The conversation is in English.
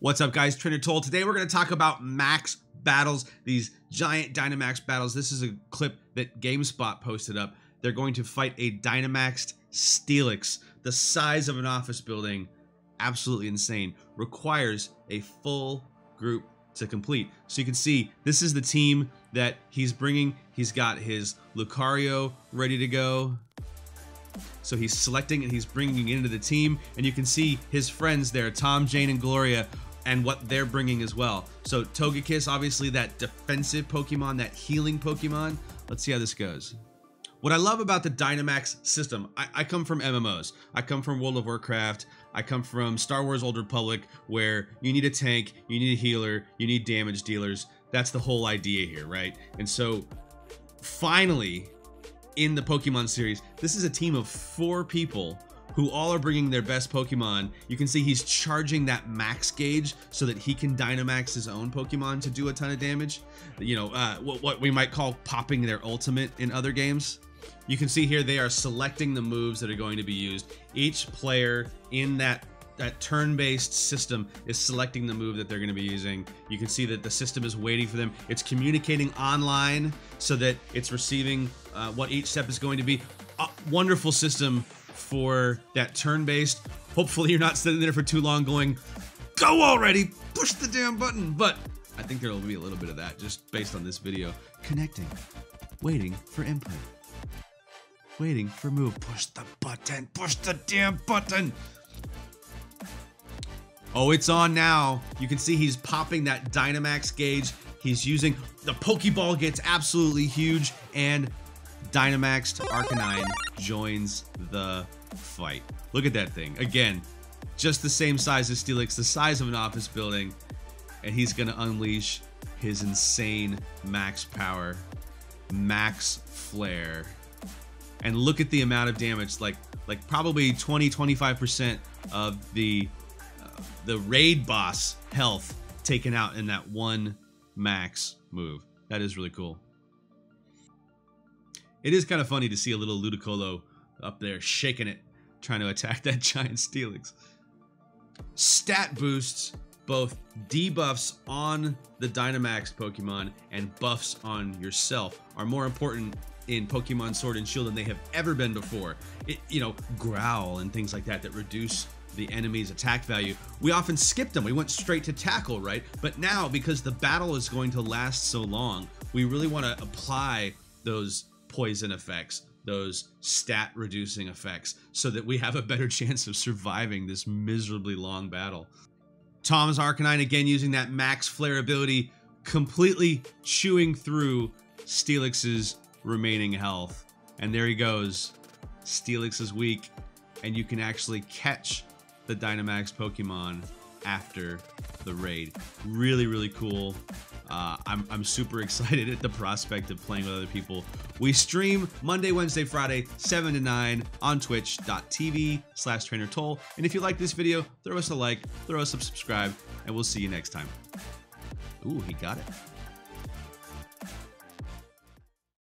What's up, guys? TrainerTol. Today we're going to talk about Max Battles, these giant Dynamax Battles. This is a clip that GameSpot posted up. They're going to fight a Dynamaxed Steelix, the size of an office building. Absolutely insane. Requires a full group to complete. So you can see this is the team that he's bringing. He's got his Lucario ready to go. So he's selecting and he's bringing into the team. And you can see his friends there, Tom, Jane, and Gloria, and what they're bringing as well. So Togekiss, obviously that defensive Pokemon, that healing Pokemon. Let's see how this goes. What I love about the Dynamax system, I come from MMOs. I come from World of Warcraft. I come from Star Wars Old Republic, where you need a tank, you need a healer, you need damage dealers. That's the whole idea here, right? And so finally, in the Pokemon series, this is a team of 4 people who all are bringing their best Pokemon. You can see he's charging that max gauge so that he can Dynamax his own Pokemon to do a ton of damage. You know, what we might call popping their ultimate in other games. You can see here they are selecting the moves that are going to be used. Each player in that turn-based system is selecting the move that they're going to be using. You can see that the system is waiting for them. It's communicating online so that it's receiving what each step is going to be. A wonderful system for that turn-based. Hopefully you're not sitting there for too long going, go already, push the damn button. But I think there'll be a little bit of that just based on this video. Connecting, waiting for input, waiting for move, push the button, push the damn button. Oh, it's on now. You can see he's popping that Dynamax gauge. He's using the Pokeball, gets absolutely huge, and Dynamaxed Arcanine joins the fight. Look at that thing. Again, just the same size as Steelix, the size of an office building, and he's gonna unleash his insane max power, max flare. And look at the amount of damage, like probably 20, 25% of the raid boss health taken out in that one max move. That is really cool. It is kind of funny to see a little Ludicolo up there shaking it, trying to attack that giant Steelix. Stat boosts both debuffs on the Dynamax Pokemon and buffs on yourself are more important in Pokemon Sword and Shield than they have ever been before. You know, growl and things like that that reduce the enemy's attack value. We often skipped them. We went straight to tackle, right? But now, because the battle is going to last so long, we really want to apply those poison effects, those stat reducing effects, so that we have a better chance of surviving this miserably long battle. Tom's Arcanine again using that max flare ability, completely chewing through Steelix's remaining health. And there he goes. Steelix is weak, and you can actually catch the Dynamax Pokemon after the raid. Really, really cool. I'm super excited at the prospect of playing with other people. We stream Monday, Wednesday, Friday, 7 to 9 on Twitch.tv/TrainerTol. And if you like this video, throw us a like, throw us a subscribe, and we'll see you next time. Ooh, he got it.